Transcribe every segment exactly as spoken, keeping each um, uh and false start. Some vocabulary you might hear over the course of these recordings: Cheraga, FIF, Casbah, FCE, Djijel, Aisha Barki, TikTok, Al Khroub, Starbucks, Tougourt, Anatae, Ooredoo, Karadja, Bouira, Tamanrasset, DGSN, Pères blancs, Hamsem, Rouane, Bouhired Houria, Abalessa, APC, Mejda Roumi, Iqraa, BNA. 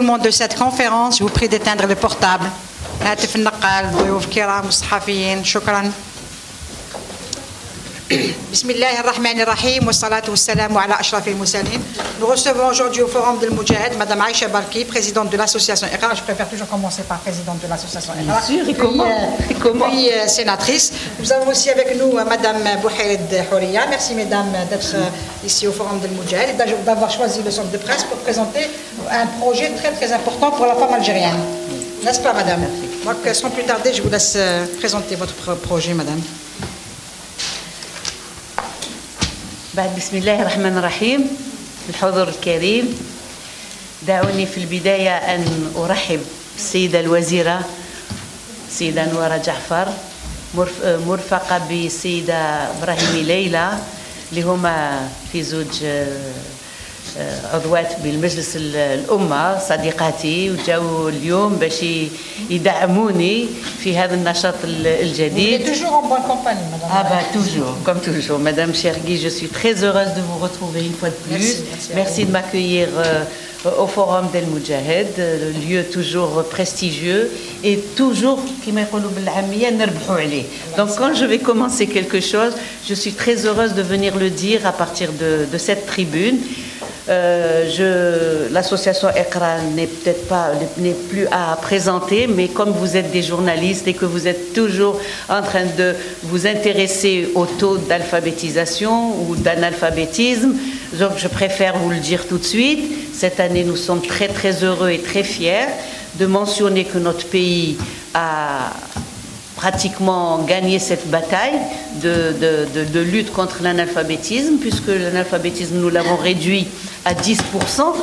Tout le monde de cette conférence, je vous prie d'éteindre les portables. Nous recevons aujourd'hui au Forum d'El Moudjahid Madame Aisha Barki, présidente de l'association Iqraa. Je préfère toujours commencer par présidente de l'association Iqraa. Bien sûr, et comment, et comment. Puis, euh, sénatrice. Nous avons aussi avec nous euh, Madame Bouhired Houria. Merci mesdames d'être euh, ici au Forum d'El Moudjahid et d'avoir choisi le centre de presse pour présenter un projet très très important pour la femme algérienne. N'est-ce pas madame? Donc sans plus tarder, je vous laisse euh, présenter votre projet madame. بسم الله الرحمن الرحيم. الحضور الكريم، دعوني في البداية أن أرحب بالسيدة الوزيرة السيدة نوارة جعفر مرفقة بالسيدة إبراهيم ليلى اللي هما في زوج عضوات بالمجلس الأمة صديقاتي وجاو اليوم باش يدعموني في هذا النشاط الجديد. Ah toujours, comme toujours, Madame Chergui, je suis très heureuse de vous retrouver une fois de plus. Merci, merci, merci de m'accueillir euh, au Forum d'El Moudjahid, euh, lieu toujours prestigieux et toujours qui m'a dit. Donc quand je vais commencer quelque chose, je suis très heureuse de venir le dire à partir de, de cette tribune. Euh, L'association Iqraa n'est peut-être pas, n'est plus à présenter, mais comme vous êtes des journalistes et que vous êtes toujours en train de vous intéresser au taux d'alphabétisation ou d'analphabétisme, donc je préfère vous le dire tout de suite. Cette année, nous sommes très très heureux et très fiers de mentionner que notre pays a pratiquement gagné cette bataille de, de, de, de lutte contre l'analphabétisme, puisque l'analphabétisme, nous l'avons réduit à dix pour cent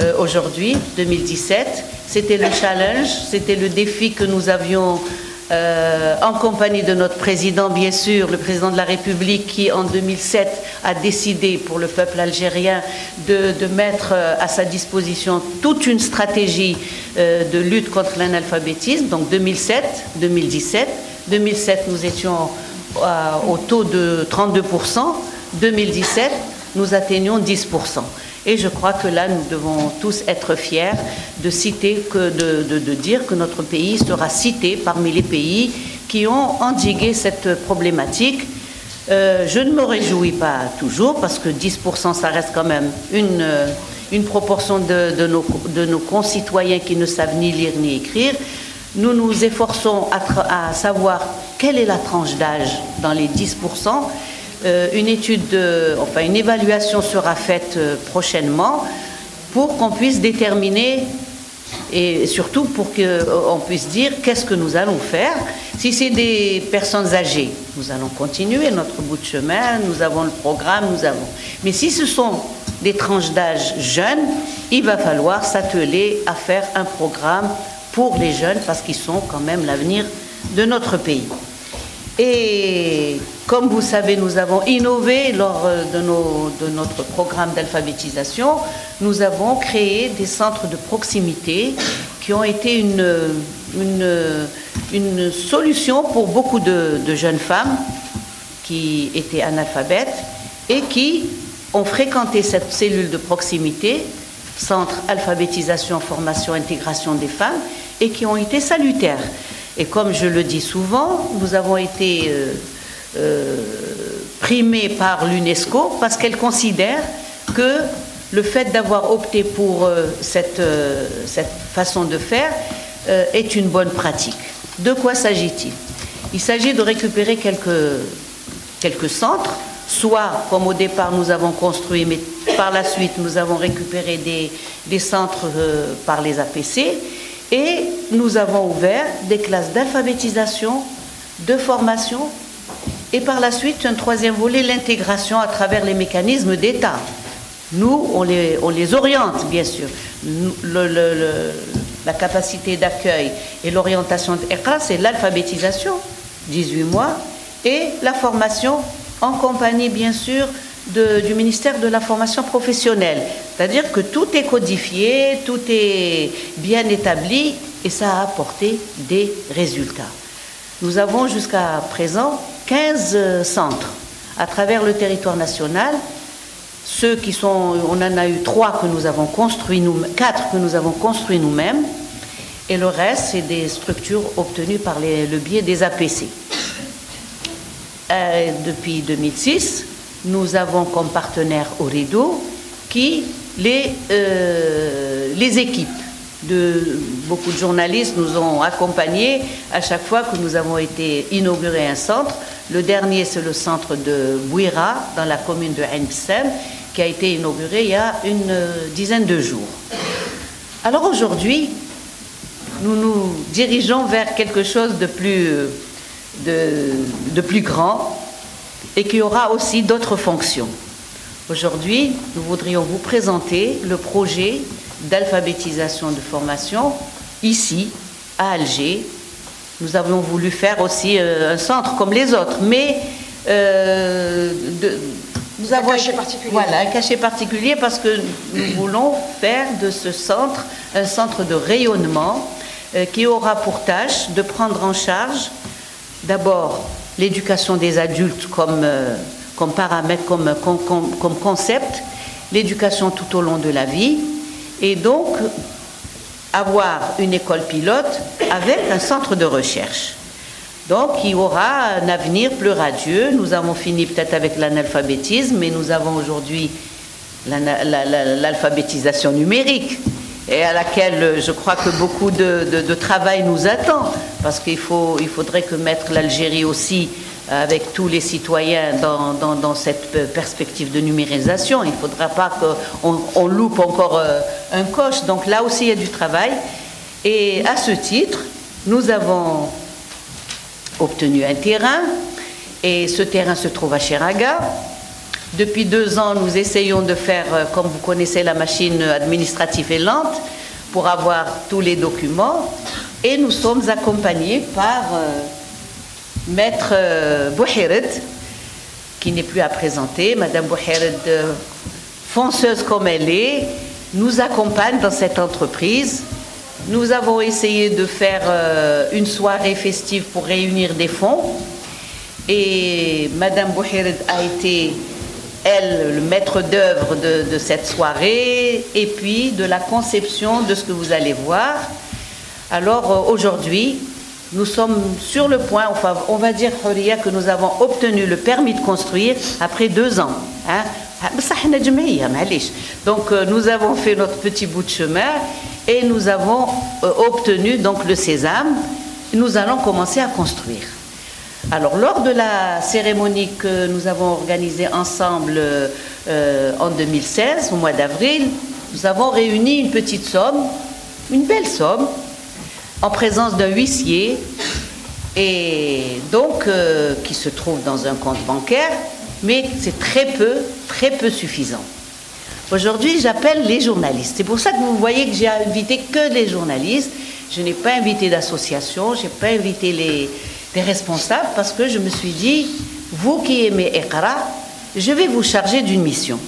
euh, aujourd'hui, deux mille dix-sept. C'était le challenge, c'était le défi que nous avions euh, en compagnie de notre président, bien sûr, le président de la République, qui en deux mille sept a décidé pour le peuple algérien de, de mettre à sa disposition toute une stratégie euh, de lutte contre l'analphabétisme. Donc deux mille sept, deux mille dix-sept. deux mille sept, nous étions euh, au taux de trente-deux pour cent. deux mille dix-sept, nous atteignons dix pour cent. Et je crois que là, nous devons tous être fiers de citer, que de, de, de dire que notre pays sera cité parmi les pays qui ont endigué cette problématique. Euh, je ne me réjouis pas toujours, parce que dix pour cent, ça reste quand même une, une proportion de, de, nos, de nos concitoyens qui ne savent ni lire ni écrire. Nous nous efforçons à, à savoir quelle est la tranche d'âge dans les dix pour cent. Euh, une étude, euh, enfin une évaluation sera faite euh, prochainement pour qu'on puisse déterminer et surtout pour qu'on euh, puisse dire qu'est-ce que nous allons faire. Si c'est des personnes âgées, nous allons continuer notre bout de chemin, nous avons le programme, nous avons. Mais si ce sont des tranches d'âge jeunes, il va falloir s'atteler à faire un programme pour les jeunes parce qu'ils sont quand même l'avenir de notre pays. Et comme vous savez, nous avons innové lors de, nos, de notre programme d'alphabétisation. Nous avons créé des centres de proximité qui ont été une, une, une solution pour beaucoup de, de jeunes femmes qui étaient analphabètes et qui ont fréquenté cette cellule de proximité, centre alphabétisation, formation, intégration des femmes, et qui ont été salutaires. Et comme je le dis souvent, nous avons été euh, euh, primés par l'UNESCO parce qu'elle considère que le fait d'avoir opté pour euh, cette, euh, cette façon de faire euh, est une bonne pratique. De quoi s'agit-il? Il s'agit de récupérer quelques, quelques centres, soit comme au départ nous avons construit, mais par la suite nous avons récupéré des, des centres euh, par les A P C. Et nous avons ouvert des classes d'alphabétisation, de formation, et par la suite, un troisième volet, l'intégration à travers les mécanismes d'État. Nous, on les, on les oriente, bien sûr. Nous, le, le, le, la capacité d'accueil et l'orientation d'Iqraa, c'est l'alphabétisation, dix-huit mois, et la formation en compagnie, bien sûr, de, du ministère de la formation professionnelle. C'est-à-dire que tout est codifié, tout est bien établi et ça a apporté des résultats. Nous avons jusqu'à présent quinze centres à travers le territoire national Ceux qui sont, on en a eu trois que nous avons construits nous, quatre que nous avons construits nous-mêmes, et le reste c'est des structures obtenues par les, le biais des A P C. Euh, depuis deux mille six, nous avons comme partenaire Ooredoo qui les, euh, les équipes de beaucoup de journalistes nous ont accompagnés à chaque fois que nous avons été inauguré un centre. Le dernier, c'est le centre de Bouira, dans la commune de Hamsem, qui a été inauguré il y a une dizaine de jours. Alors aujourd'hui, nous nous dirigeons vers quelque chose de plus, de, de plus grand et qui aura aussi d'autres fonctions. Aujourd'hui, nous voudrions vous présenter le projet d'alphabétisation de formation ici, à Alger. Nous avons voulu faire aussi euh, un centre comme les autres, mais euh, de, nous avons un cachet particulier. Voilà, un cachet particulier parce que nous voulons faire de ce centre un centre de rayonnement euh, qui aura pour tâche de prendre en charge d'abord l'éducation des adultes comme, euh, comme paramètre, comme, comme, comme, comme concept, l'éducation tout au long de la vie, et donc avoir une école pilote avec un centre de recherche. Donc il y aura un avenir plus radieux. Nous avons fini peut-être avec l'analphabétisme, mais nous avons aujourd'hui l'alphabétisation numérique, et à laquelle je crois que beaucoup de, de, de travail nous attend, parce qu'il faut, il faudrait que mettre l'Algérie aussi, avec tous les citoyens, dans, dans, dans cette perspective de numérisation. Il ne faudra pas qu'on on loupe encore un coche. Donc là aussi, il y a du travail. Et à ce titre, nous avons obtenu un terrain, et ce terrain se trouve à Cheraga. Depuis deux ans, nous essayons de faire, comme vous connaissez, la machine administrative est lente pour avoir tous les documents, et nous sommes accompagnés par Maître euh, Bouhired, qui n'est plus à présenter. Madame Bouhired, euh, fonceuse comme elle est, nous accompagne dans cette entreprise. Nous avons essayé de faire euh, une soirée festive pour réunir des fonds, et Madame Bouhired a été, elle, le maître d'œuvre de, de cette soirée, et puis de la conception de ce que vous allez voir. Alors euh, aujourd'hui, nous sommes sur le point, enfin, on va dire, Houria, que nous avons obtenu le permis de construire après deux ans. Hein? Donc euh, nous avons fait notre petit bout de chemin et nous avons euh, obtenu donc le sésame. Nous allons commencer à construire. Alors lors de la cérémonie que nous avons organisée ensemble euh, en deux mille seize, au mois d'avril, nous avons réuni une petite somme, une belle somme, en présence d'un huissier, et donc euh, qui se trouve dans un compte bancaire, mais c'est très peu, très peu suffisant. Aujourd'hui, j'appelle les journalistes. C'est pour ça que vous voyez que j'ai invité que les journalistes. Je n'ai pas invité d'associations, je n'ai pas invité les, les responsables, parce que je me suis dit, vous qui aimez Iqraa, je vais vous charger d'une mission.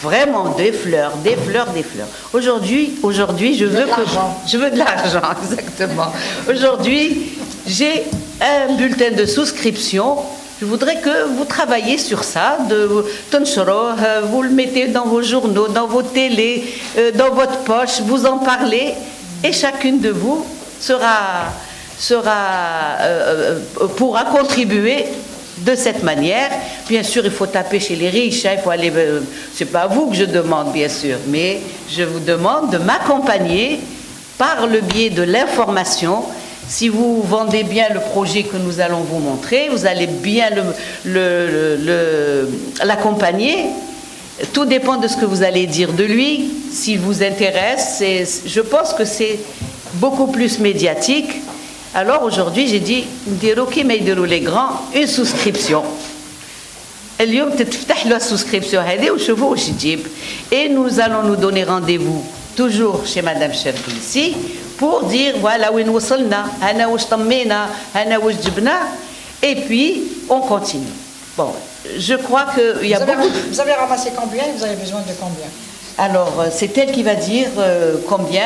Vraiment des fleurs, des fleurs, des fleurs. Aujourd'hui, aujourd'hui, je veux que je veux de l'argent, exactement. Aujourd'hui, j'ai un bulletin de souscription. Je voudrais que vous travailliez sur ça, de Tonshoro, vous le mettez dans vos journaux, dans vos télés, dans votre poche, vous en parlez, et chacune de vous sera sera euh, pourra contribuer. De cette manière, bien sûr, il faut taper chez les riches, hein, il faut aller. Euh, c'est pas à vous que je demande, bien sûr, mais je vous demande de m'accompagner par le biais de l'information. Si vous vendez bien le projet que nous allons vous montrer, vous allez bien l'accompagner. Le, le, le, le, Tout dépend de ce que vous allez dire de lui. S'il vous intéresse, je pense que c'est beaucoup plus médiatique. Alors aujourd'hui, j'ai dit, Ndiroki Meiderou les grands, une souscription. La souscription aux chevaux au Chidjib. Et nous allons nous donner rendez-vous toujours chez Madame Cherbilly ici pour dire voilà où nous sommes, Hana où Tammena, Hana où Jibna, et puis on continue. Bon, je crois que il y a beaucoup. Avez, vous avez ramassé combien et vous avez besoin de combien? Alors, c'est elle qui va dire euh, combien,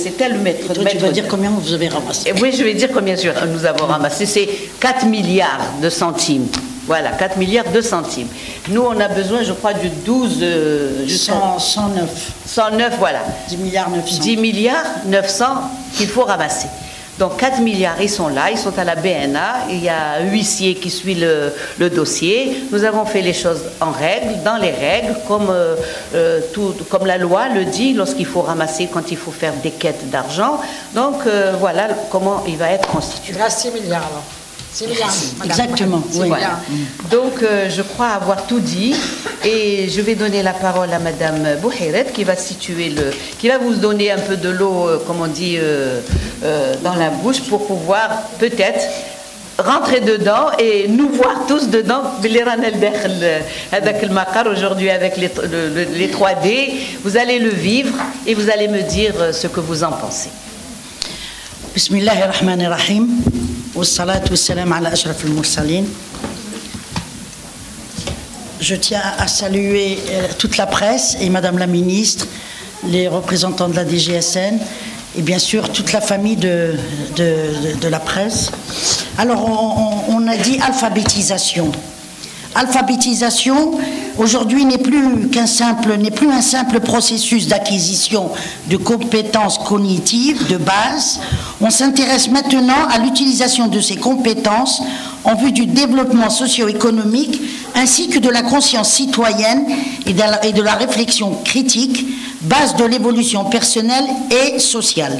c'est elle le maître. Toi, maître tu vas dire combien vous avez ramassé. Oui, je vais dire combien nous avons ramassé. C'est quatre milliards de centimes. Voilà, quatre milliards de centimes. Nous, on a besoin, je crois, de douze... Euh, cent, cent neuf. cent neuf, voilà. dix milliards neuf cents. dix milliards neuf cents qu'il faut ramasser. Donc quatre milliards, ils sont là, ils sont à la B N A, il y a un huissier qui suit le, le dossier. Nous avons fait les choses en règle, dans les règles, comme, euh, tout, comme la loi le dit, lorsqu'il faut ramasser, quand il faut faire des quêtes d'argent. Donc euh, voilà comment il va être constitué. Là, six milliards alors. Exactement. Oui. Voilà. Donc, euh, je crois avoir tout dit et je vais donner la parole à Madame Bouhired qui va situer le, qui va vous donner un peu de l'eau, euh, comme on dit, euh, euh, dans la bouche pour pouvoir peut-être rentrer dedans et nous voir tous dedans. Aujourd'hui avec les, le, les trois D, vous allez le vivre et vous allez me dire ce que vous en pensez. Bismillahirrahmanirrahim. Je tiens à saluer toute la presse et Madame la Ministre, les représentants de la D G S N et bien sûr toute la famille de, de, de, de la presse. Alors on, on a dit alphabétisation. Alphabétisation aujourd'hui n'est plus qu'un simple, n'est plus un simple processus d'acquisition de compétences cognitives de base. On s'intéresse maintenant à l'utilisation de ces compétences en vue du développement socio-économique ainsi que de la conscience citoyenne et de la, et de la réflexion critique, base de l'évolution personnelle et sociale.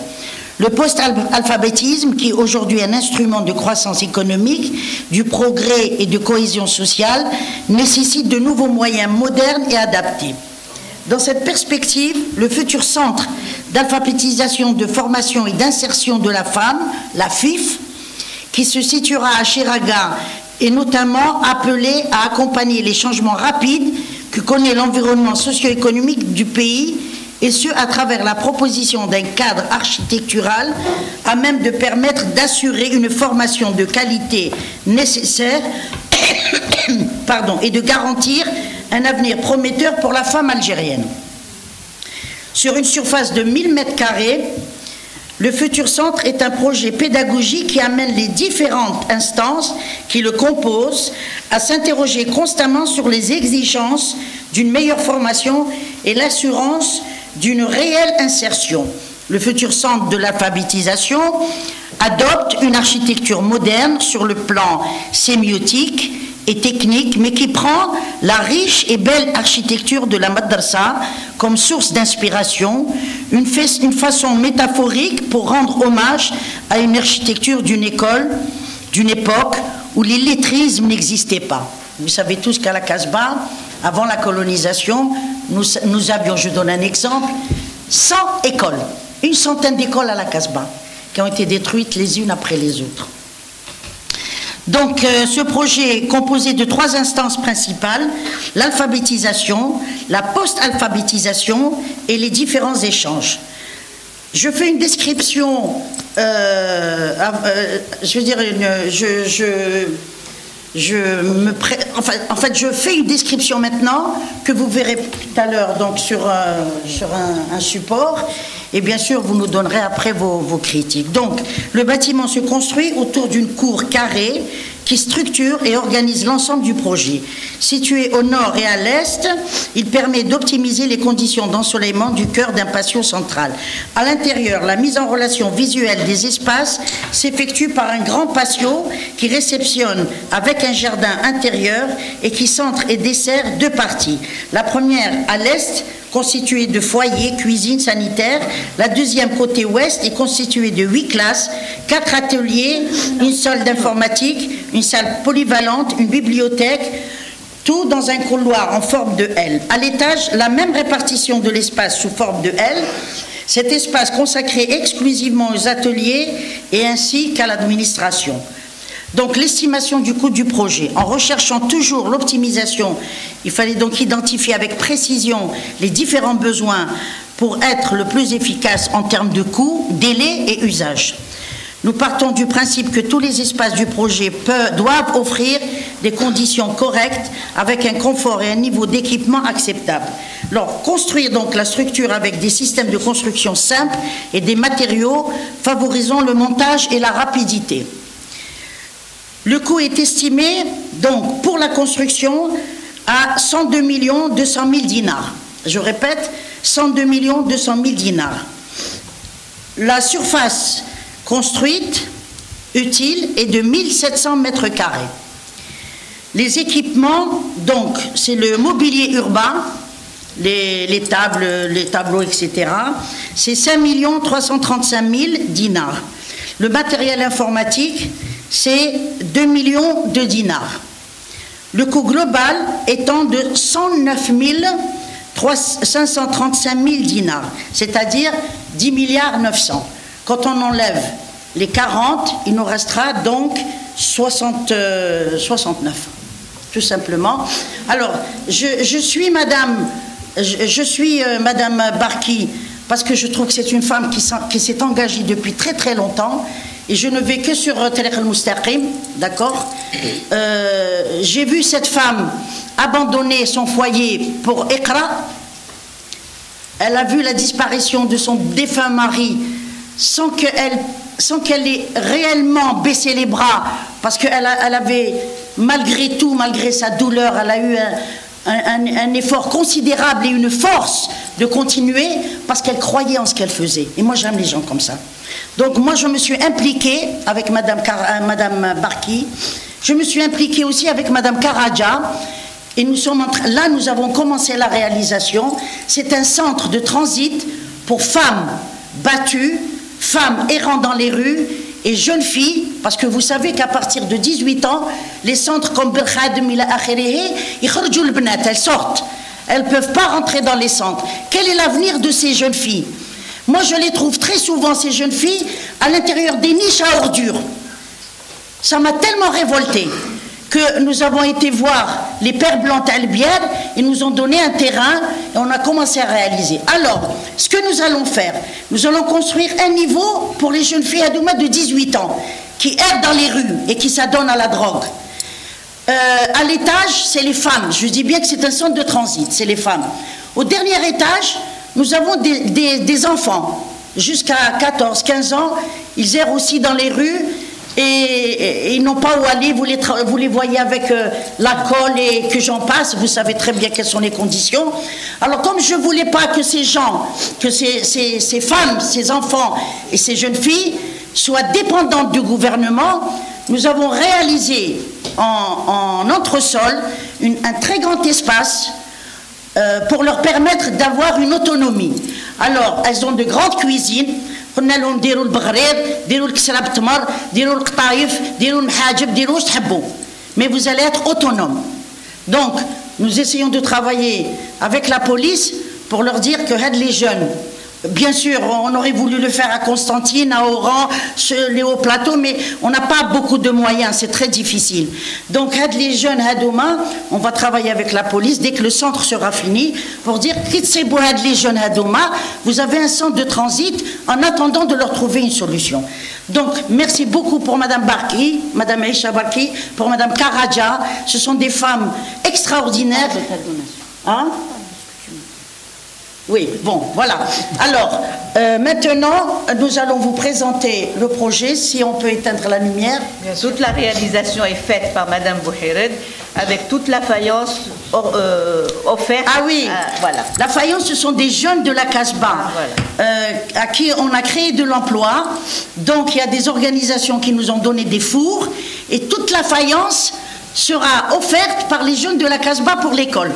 Le post-alphabétisme, qui est aujourd'hui un instrument de croissance économique, du progrès et de cohésion sociale, nécessite de nouveaux moyens modernes et adaptés. Dans cette perspective, le futur centre d'alphabétisation, de formation et d'insertion de la femme, la F I F, qui se situera à Cheraga, est notamment appelé à accompagner les changements rapides que connaît l'environnement socio-économique du pays, et ce, à travers la proposition d'un cadre architectural à même de permettre d'assurer une formation de qualité nécessaire pardon, et de garantir un avenir prometteur pour la femme algérienne. Sur une surface de mille mètres carrés, le futur centre est un projet pédagogique qui amène les différentes instances qui le composent à s'interroger constamment sur les exigences d'une meilleure formation et l'assurance d'une réelle insertion. Le futur centre de l'alphabétisation adopte une architecture moderne sur le plan sémiotique et technique, mais qui prend la riche et belle architecture de la madrasa comme source d'inspiration, une, une façon métaphorique pour rendre hommage à une architecture d'une école, d'une époque où l'illettrisme n'existait pas. Vous savez tous qu'à la Casbah, avant la colonisation, nous, nous avions, je donne un exemple, cent écoles, une centaine d'écoles à la Casbah, qui ont été détruites les unes après les autres. Donc euh, ce projet est composé de trois instances principales, l'alphabétisation, la post-alphabétisation et les différents échanges. Je fais une description, euh, euh, je veux dire, une, je... je Je me pré... enfin, en fait, je fais une description maintenant que vous verrez tout à l'heure donc sur, euh, sur un, un support et bien sûr vous nous donnerez après vos, vos critiques. Donc le bâtiment se construit autour d'une cour carrée qui structure et organise l'ensemble du projet. Situé au nord et à l'est, il permet d'optimiser les conditions d'ensoleillement du cœur d'un patio central. À l'intérieur, la mise en relation visuelle des espaces s'effectue par un grand patio qui réceptionne avec un jardin intérieur et qui centre et dessert deux parties. La première, à l'est, constituée de foyers, cuisine, sanitaire. La deuxième, côté ouest, est constituée de huit classes, quatre ateliers, une salle d'informatique, une salle polyvalente, une bibliothèque, tout dans un couloir en forme de L. À l'étage, la même répartition de l'espace sous forme de L. Cet espace consacré exclusivement aux ateliers et ainsi qu'à l'administration. Donc l'estimation du coût du projet, en recherchant toujours l'optimisation, il fallait donc identifier avec précision les différents besoins pour être le plus efficace en termes de coût, délai et usage. Nous partons du principe que tous les espaces du projet peuvent, doivent offrir des conditions correctes avec un confort et un niveau d'équipement acceptable. Alors, construire donc la structure avec des systèmes de construction simples et des matériaux favorisant le montage et la rapidité. Le coût est estimé donc pour la construction à cent deux millions deux cent mille dinars. Je répète, cent deux millions deux cent mille dinars. La surface construite utile est de mille sept cents mètres carrés. Les équipements, donc, c'est le mobilier urbain, les, les tables, les tableaux, et cetera. C'est cinq millions trois cent trente-cinq mille dinars. Le matériel informatique, c'est deux millions de dinars. Le coût global étant de cent neuf millions cinq cent trente-cinq mille dinars, c'est-à-dire dix milliards neuf cents. Quand on enlève les quarante, il nous restera donc soixante, euh, soixante-neuf, tout simplement. Alors, je, je suis Madame, je, je suis euh, Madame Barki, parce que je trouve que c'est une femme qui, qui s'est engagée depuis très très longtemps, et je ne vais que sur Tariq al-Mustaqim, d'accord. euh, J'ai vu cette femme abandonner son foyer pour Iqraa. Elle a vu la disparition de son défunt mari sans qu'elle sans qu'elle ait réellement baissé les bras, parce qu'elle elle avait, malgré tout, malgré sa douleur, elle a eu un, un, un effort considérable et une force de continuer, parce qu'elle croyait en ce qu'elle faisait. Et moi, j'aime les gens comme ça. Donc moi, je me suis impliquée avec Madame, euh, Madame Barki. Je me suis impliquée aussi avec Madame Karadja. Et nous sommes en train, là, nous avons commencé la réalisation. C'est un centre de transit pour femmes battues, femmes errant dans les rues et jeunes filles, parce que vous savez qu'à partir de dix-huit ans, les centres comme Belkhadem, elles sortent, elles ne peuvent pas rentrer dans les centres. Quel est l'avenir de ces jeunes filles? Moi, je les trouve très souvent, ces jeunes filles, à l'intérieur des niches à ordures. Ça m'a tellement révoltée que nous avons été voir les Pères blancs à Albière, ils nous ont donné un terrain et on a commencé à réaliser. Alors, ce que nous allons faire, nous allons construire un niveau pour les jeunes filles Adouma de dix-huit ans qui errent dans les rues et qui s'adonnent à la drogue. Euh, à l'étage, c'est les femmes. Je dis bien que c'est un centre de transit, c'est les femmes. Au dernier étage, nous avons des, des, des enfants jusqu'à quatorze, quinze ans. Ils errent aussi dans les rues. Et, et, et ils n'ont pas où aller, vous les, vous les voyez avec euh, la colle et que j'en passe, vous savez très bien quelles sont les conditions. Alors comme je ne voulais pas que ces gens, que ces, ces, ces femmes, ces enfants et ces jeunes filles soient dépendantes du gouvernement, nous avons réalisé en, en entresol une, un très grand espace euh, pour leur permettre d'avoir une autonomie. Alors elles ont de grandes cuisines. قلنا لهم ديروا البغرير ديروا الكسرة بالتمر ديروا القطايف ديروا المحاجب ديروا واش تحبوا mais vous allez être autonome. Donc nous essayons de travailler avec la police pour leur dire que aide les jeunes. Bien sûr, on aurait voulu le faire à Constantine, à Oran, sur les hauts plateaux, mais on n'a pas beaucoup de moyens, c'est très difficile. Donc, aide les jeunes, aide aux mains, on va travailler avec la police dès que le centre sera fini pour dire quitte ces bois, aide les jeunes, aide aux mains, vous avez un centre de transit en attendant de leur trouver une solution. Donc, merci beaucoup pour Madame Barki, Madame Aisha Barki, pour Madame Karadja. Ce sont des femmes extraordinaires. Hein? Oui, bon, voilà. Alors, euh, maintenant, nous allons vous présenter le projet, si on peut éteindre la lumière. Toute la réalisation est faite par Madame Bouhired, avec toute la faïence or, euh, offerte. Ah oui, à, voilà. La faïence, ce sont des jeunes de la Casbah, ah, voilà. euh, à qui on a créé de l'emploi. Donc, il y a des organisations qui nous ont donné des fours, et toute la faïence sera offerte par les jeunes de la Casbah pour l'école.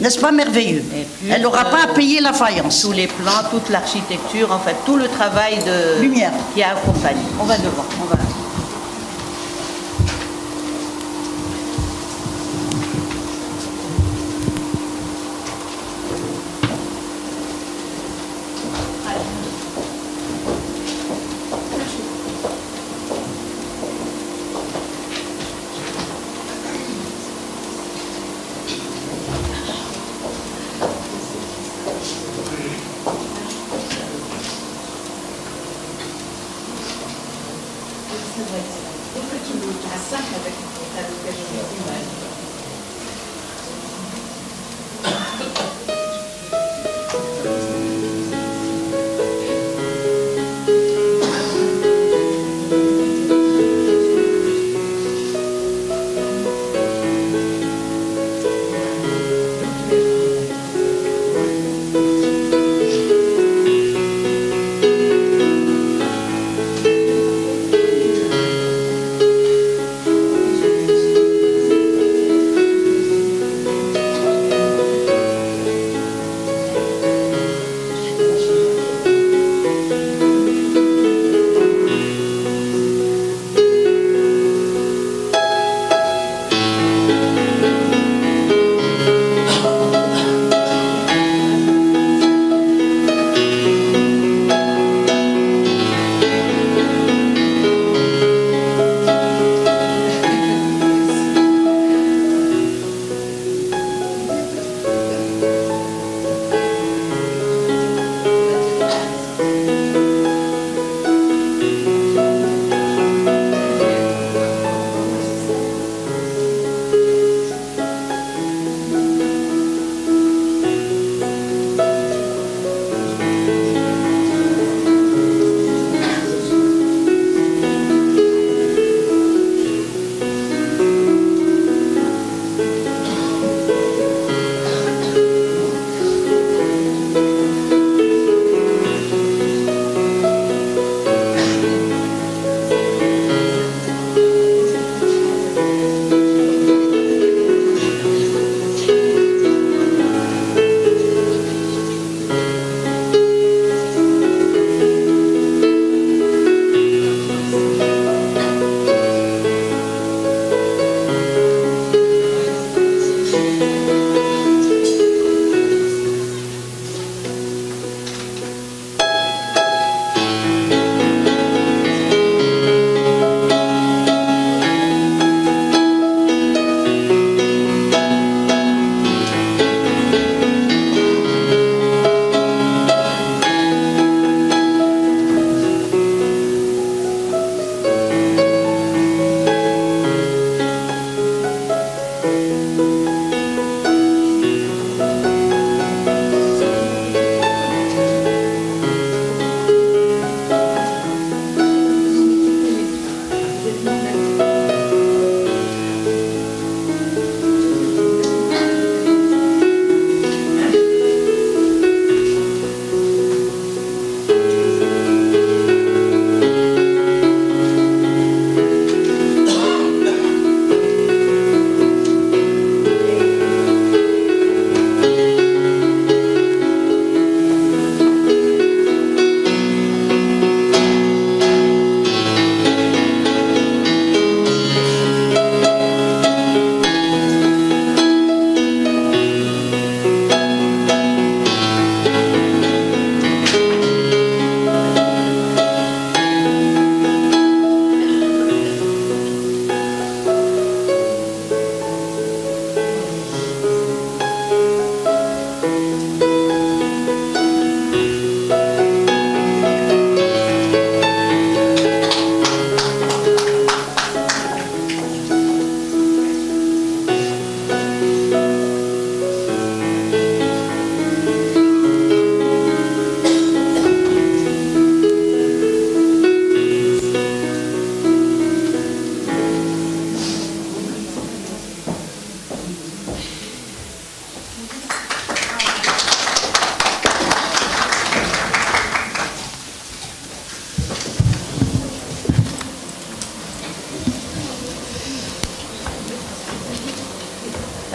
N'est-ce pas merveilleux? Elle n'aura euh, pas à payer la faïence. Tous les plans, toute l'architecture, en fait, tout le travail de lumière qui a accompagné. On va devant, on va.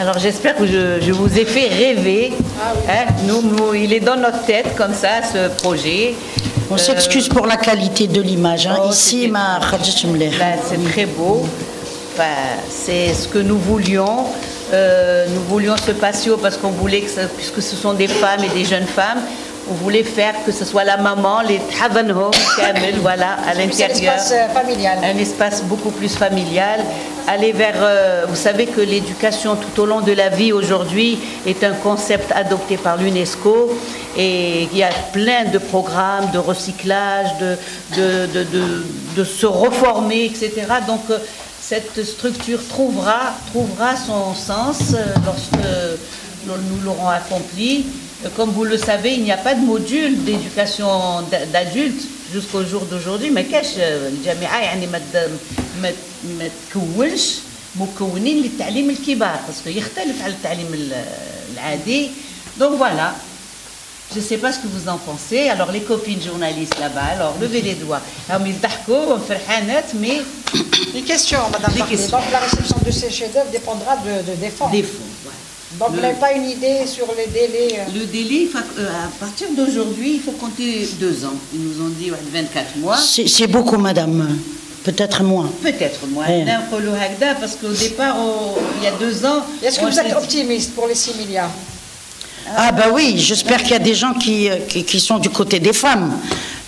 Alors j'espère que je, je vous ai fait rêver. Ah, oui. Hein, nous, nous, il est dans notre tête comme ça, ce projet. On euh... s'excuse pour la qualité de l'image. Hein. Oh, ici, ma... c'est très beau. Enfin, c'est ce que nous voulions. Euh, nous voulions ce patio parce qu'on voulait que, ça, puisque ce sont des femmes et des jeunes femmes, on voulait faire que ce soit la maman, les Haven Home, voilà, à l'intérieur. Un espace familial. Un espace beaucoup plus familial. Aller vers. Euh, vous savez que l'éducation tout au long de la vie aujourd'hui est un concept adopté par l'UNESCO et il y a plein de programmes de recyclage, de, de, de, de, de se reformer, et cetera. Donc. Euh, Cette structure trouvera, trouvera son sens lorsque nous l'aurons accomplie. Comme vous le savez, il n'y a pas de module d'éducation d'adultes jusqu'au jour d'aujourd'hui. Mais qu'est-ce que donc voilà. Je ne sais pas ce que vous en pensez. Alors, les copines journalistes là-bas, alors, levez les doigts. Mais... Les questions, Madame les questions. Donc, la réception de ces chefs-d'œuvre dépendra de, de, des fonds. Des fonds, ouais. Donc, vous n'avez pas une idée sur les délais. Le délai, euh, à partir d'aujourd'hui, il faut compter deux ans. Ils nous ont dit ouais, vingt-quatre mois. C'est beaucoup, Madame. Peut-être moins. Peut-être moins. Ouais. Parce qu'au départ, on, il y a deux ans... Est-ce que vous êtes optimiste pour les six milliards? Ah ben oui, j'espère qu'il y a des gens qui, qui, qui sont du côté des femmes.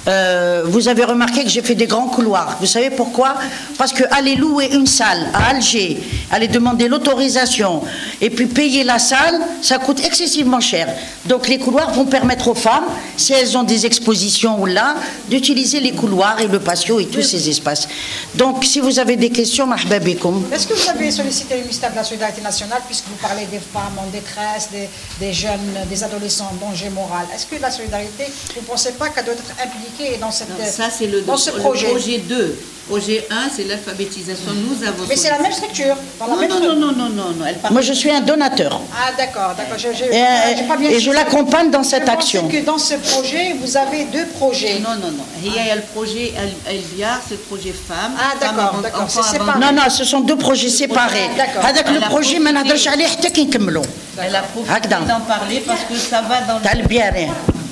Euh, vous avez remarqué que j'ai fait des grands couloirs. Vous savez pourquoi? Parce que aller louer une salle à Alger, aller demander l'autorisation et puis payer la salle, ça coûte excessivement cher. Donc les couloirs vont permettre aux femmes, si elles ont des expositions ou là, d'utiliser les couloirs et le patio et tous ces espaces. Donc si vous avez des questions, marhaba bikoum. Est-ce que vous avez sollicité le ministère de la Solidarité nationale puisque vous parlez des femmes en détresse, des, des jeunes, des adolescents en danger moral? Est-ce que la solidarité, vous ne pensez pas qu'elle doit être impliquée dans cette, non, ça c'est le, ce le projet O G deux. O G un, c'est l'alphabétisation. Nous avons. Mais c'est la même structure. Dans non, la même non, non, non, non, non, non. Elle part... Moi, je suis un donateur. Ah, d'accord, d'accord. Et, pas bien et je l'accompagne dans cette je action. Que dans ce projet, vous avez deux projets. Non, non, non. Il y a le projet Elvia, c'est le projet femme. Ah, d'accord, d'accord. Non, non, ce sont deux projets séparés. D'accord. Avec le projet, maintenant, je vais aller Elle a profité d'en parler parce que ça va dans le. Albière.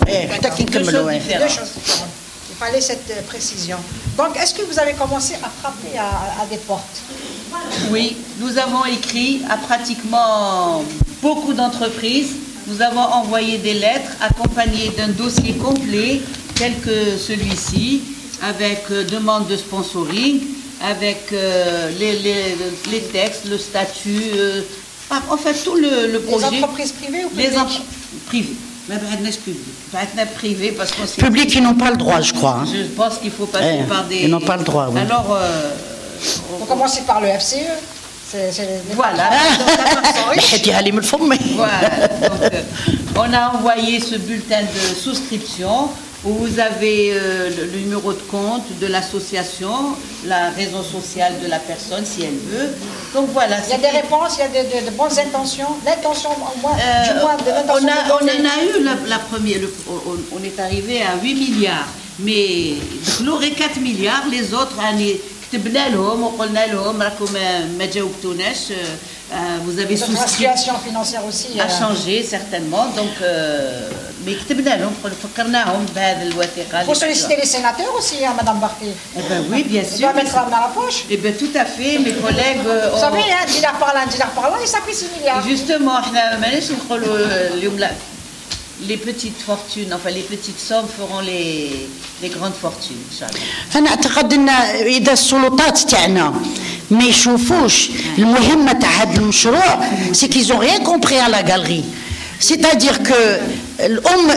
Eh, deux choses ouais. Deux choses différentes. Il fallait cette précision. Donc, est-ce que vous avez commencé à frapper à, à des portes? Oui, nous avons écrit à pratiquement beaucoup d'entreprises. Nous avons envoyé des lettres accompagnées d'un dossier complet tel que celui-ci, avec demande de sponsoring, avec euh, les, les, les textes, le statut, euh, en fait tout le, le projet. Les entreprises privées ou publiques? Les entreprises privées. Mais privé parce qu'on sait. Public, ils n'ont pas le droit, je crois. Hein. Je pense qu'il faut passer eh, par des. Ils n'ont pas le droit. Oui. Alors, euh, on... on commence par le F C E. C'est, c'est... Voilà. Voilà. Donc, euh, on a envoyé ce bulletin de souscription où vous avez euh, le numéro de compte de l'association, la raison sociale de la personne si elle veut. Donc voilà. Il y a des réponses, il y a de, de, de bonnes intentions. L'intention, au moins, euh, du moins de l'intention. On, on en a eu la, la première. Le, on, on est arrivé à huit milliards, mais l'aurait quatre milliards, les autres années. Vous avez souscrit. La situation financière aussi a changé certainement. Donc, mais faut solliciter les sénateurs aussi, hein, Madame Barki. Eh ben oui, bien sûr. On va mettre ça dans la poche. Eh ben tout à fait, mes collègues. Vous savez, un dinar par là, un dinar par là, et ça fait six milliards. Justement, les petites fortunes, enfin les petites sommes feront les, les grandes fortunes. أنا أعتقد أن إذا السلطات تاعنا ما يشوفوش المهمة تاع هذا المشروع، c'est qu'ils ont rien compris à la galerie. C'est-à-dire que l'homme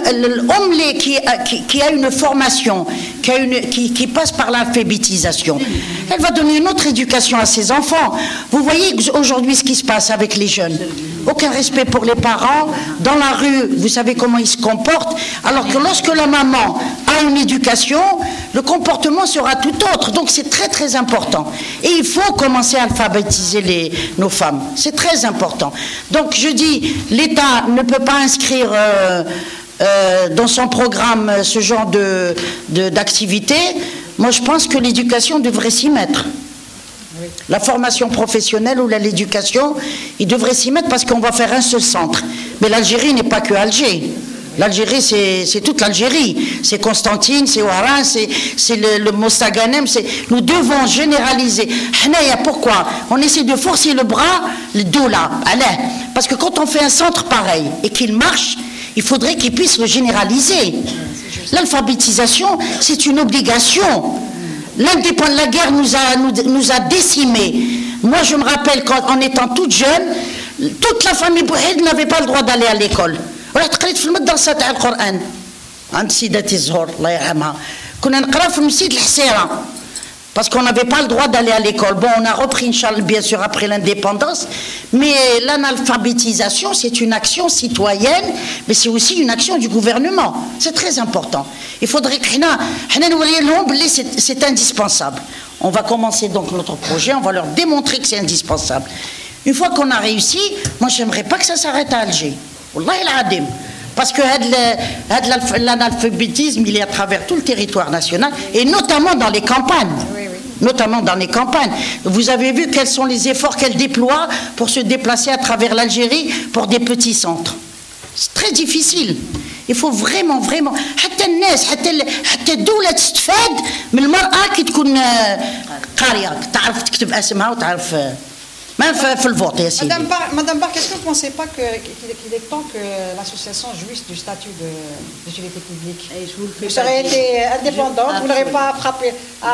qui, qui, qui a une formation, qui, a une, qui, qui passe par l'alphabétisation, elle va donner une autre éducation à ses enfants. Vous voyez aujourd'hui ce qui se passe avec les jeunes. Aucun respect pour les parents. Dans la rue, vous savez comment ils se comportent. Alors que lorsque la maman a une éducation, le comportement sera tout autre. Donc c'est très très important. Et il faut commencer à alphabétiser les, nos femmes. C'est très important. Donc je dis, l'État ne peut pas inscrire... Euh, Euh, dans son programme ce genre de, de, d'activité, moi je pense que l'éducation devrait s'y mettre. oui. La formation professionnelle ou l'éducation, ils devraient s'y mettre parce qu'on va faire un seul centre. Mais l'Algérie n'est pas que Alger. L'Algérie, c'est toute l'Algérie. C'est Constantine, c'est Oran, c'est le, le Mostaganem. Nous devons généraliser. Hnaïa, pourquoi? On essaie de forcer le bras, le dos là. Allez. Parce que quand on fait un centre pareil et qu'il marche, il faudrait qu'il puisse le généraliser. L'alphabétisation, c'est une obligation. L'indépendance, la guerre nous a, nous, nous a décimés. Moi, je me rappelle qu'en étant toute jeune, toute la famille Bouhired n'avait pas le droit d'aller à l'école. رحت قريت في المدرسة تاع القرآن عند سيداتي الزهور الله يرحمها كنا نقرا في مسجد الحسيرة parce qu'on n'avait pas le droit d'aller à l'école. Bon, on a repris Inch'Allah bien sûr après l'indépendance, mais l'analphabétisation c'est une action citoyenne, mais c'est aussi une action du gouvernement. C'est très important. Il faudrait que c'est indispensable. On va commencer donc notre projet, on va leur démontrer que c'est indispensable. Une fois qu'on a réussi, moi j'aimerais pas que ça s'arrête à Alger. Wallahi l'adim. Parce que l'analphabétisme, il est à travers tout le territoire national, et notamment dans les campagnes. Oui, oui. Notamment dans les campagnes. Vous avez vu quels sont les efforts qu'elle déploie pour se déplacer à travers l'Algérie pour des petits centres. C'est très difficile. Il faut vraiment, vraiment. Même le vote, Madame Bark, Madame Bark, est-ce que vous ne pensez pas qu'il qu est temps que l'association jouisse du statut d'utilité publique? Vous auriez été indépendante, vous n'aurez pas frappé à, à,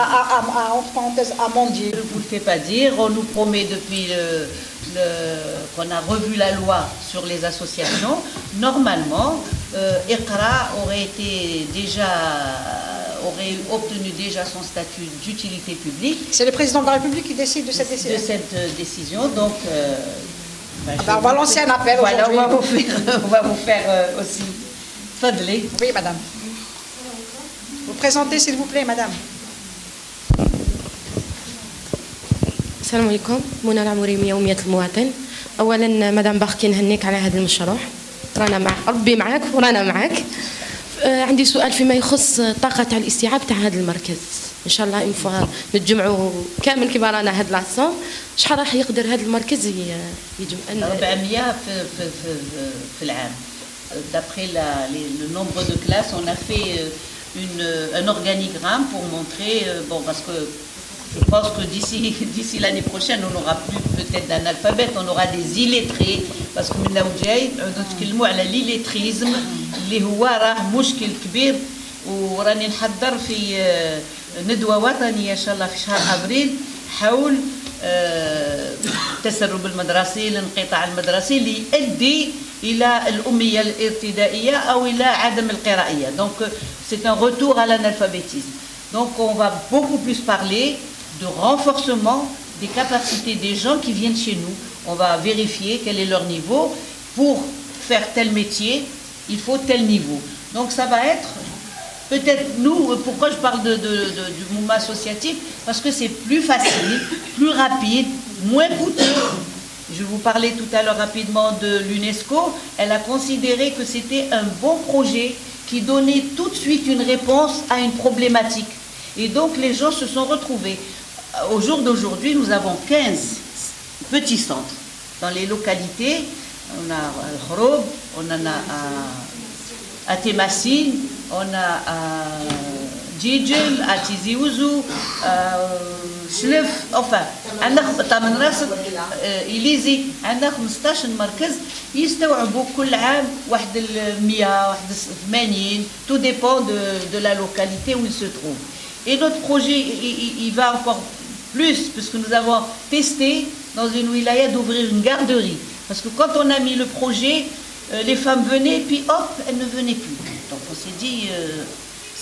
à, à, entre parenthèses, à mendier. Je ne vous le fais pas dire, on nous promet depuis le, le, qu'on a revu la loi sur les associations. Normalement, euh, Iqraa aurait été déjà... aurait obtenu déjà son statut d'utilité publique. C'est le président de la République qui décide de cette décision. De cette décision, donc... Euh, bah, ah bah, on va lancer un appel voilà, on va vous faire, on va vous faire euh, aussi... Fadlé. Oui, madame. Vous présentez, s'il vous plaît, madame. Salam alaikum. Mouna Lamouri Miaoumiyat al-Mouaten. Awalan, madame Barkin, hennik ala hadil msharoh. Rana ma'ak. Rabbi ma'ak. Rana ma'ak. عندي سؤال فيما يخص طاقة تاع الاستيعاب تاع هذا المركز، إن شاء الله إنفوا نتجمعوا كامل كبارنا هاد لاصون، شحال راح يقدر هذا المركز يجمع؟ أربعمية في في في في العام. D'après la le nombre de classes, on a fait une un organigramme pour montrer bon parce que je pense que d'ici d'ici l'année prochaine, on n'aura plus peut-être d'analphabètes, on aura des illettrés parce que من الموجي نتكلموا على l'illettrisme. اللي هو راه مشكل كبير وراني نحضر في ندوه وطنيه ان شاء الله في شهر ابريل حول التسرب المدرسي الانقطاع المدرسي اللي يؤدي الى الاميه الابتدائيه او الى عدم القراءه دونك c'est un retour à l'analphabétisme donc on va beaucoup plus parler de renforcement des capacités des gens qui viennent chez nous on va vérifier quel est leur niveau pour faire tel métier il faut tel niveau. Donc ça va être, peut-être nous, pourquoi je parle de, de, de, du mouvement associatif? Parce que c'est plus facile, plus rapide, moins coûteux. Je vous parlais tout à l'heure rapidement de l'UNESCO. Elle a considéré que c'était un bon projet qui donnait tout de suite une réponse à une problématique. Et donc les gens se sont retrouvés. Au jour d'aujourd'hui, nous avons quinze petits centres dans les localités. On a Al Khroub, on en a à, à Témassine, on a à Djijel, à Tizi Ouzou, à Slef, enfin, à Tamanrasset, Elizi, عندنا خمسطاش مركز يستوعبوا كل عام واحد مية, واحد ثمانين, tout dépend de, de la localité où il se trouve. Et notre projet, il, il va encore plus, puisque nous avons testé dans une wilaya d'ouvrir une garderie. Parce que quand on a mis le projet, euh, les femmes venaient, puis hop, elles ne venaient plus. Donc on s'est dit, euh,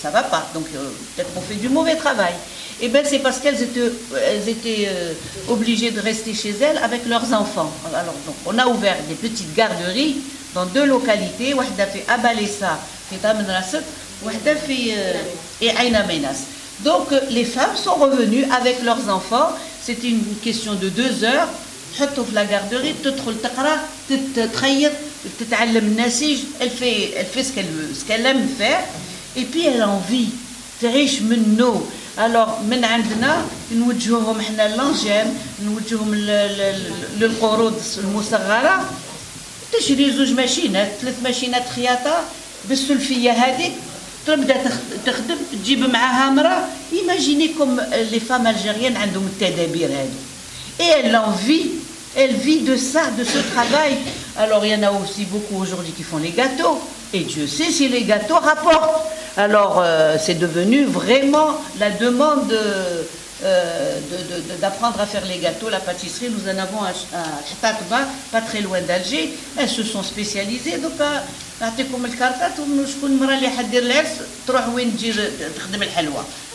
ça va pas, donc euh, peut-être qu'on fait du mauvais travail. Et bien c'est parce qu'elles étaient, elles étaient euh, obligées de rester chez elles avec leurs enfants. Alors donc, on a ouvert des petites garderies dans deux localités, Wahda fait Abalessa, fait Tamanrasset, Wahda fait et Aïna Menas. Donc euh, les femmes sont revenues avec leurs enfants, c'était une question de deux heures. تحطوا في لا غاردوري تدخل تقرا تتخيط تتعلم النسيج elle fait elle fait ce qu'elle veut ce qu'elle aime faire et puis elle a envie تعيش منه Alors, من عندنا نوجههم حنا للانجام, نوجههم للقرود المصغرة, تشري زوج ماشينات ثلاث ماشينات خياطة بالسلفية هذيك تبدا تخدم, تجيب معاها مرأة. ايماجينيكم لي فام الجيريان عندهم التدابير هذو, اي ال انفي elle vit de ça, de ce travail. Alors il y en a aussi beaucoup aujourd'hui qui font les gâteaux, et Dieu sait si les gâteaux rapportent. Alors euh, c'est devenu vraiment la demande euh, de, de, de, d'apprendre à faire les gâteaux, la pâtisserie. Nous en avons à, à Tatba, pas très loin d'Alger, elles se sont spécialisées. Donc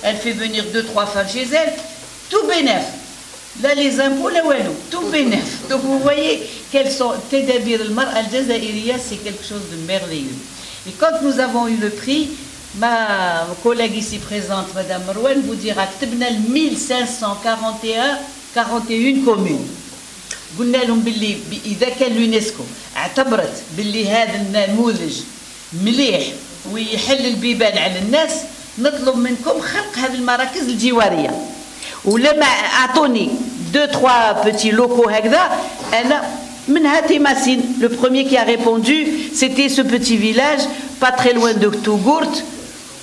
elle fait venir deux trois femmes chez elle, tout bénef. Là, les impôts, là, ouais, tout bénef. Donc, vous voyez quels sont Tedabir al-Mar'a al-Jazaïria, c'est quelque chose de merveilleux. Et quand nous avons eu le prix, ma collègue ici présente, Madame Rouane, vous dira que Tebnal mille cinq cent quarante et un communes. Gounalum Billy, Idaka l'UNESCO, Atabrat, Billy Had al-Namoudj, Mlih, oui, Hel al-Biban al-Nas, نطلب منكم خلق هذه المراكز الجوارية. Ou le Atoni, deux, trois petits locaux Hagda, elle a Menha Témassine. Le premier qui a répondu, c'était ce petit village, pas très loin de Tougourt.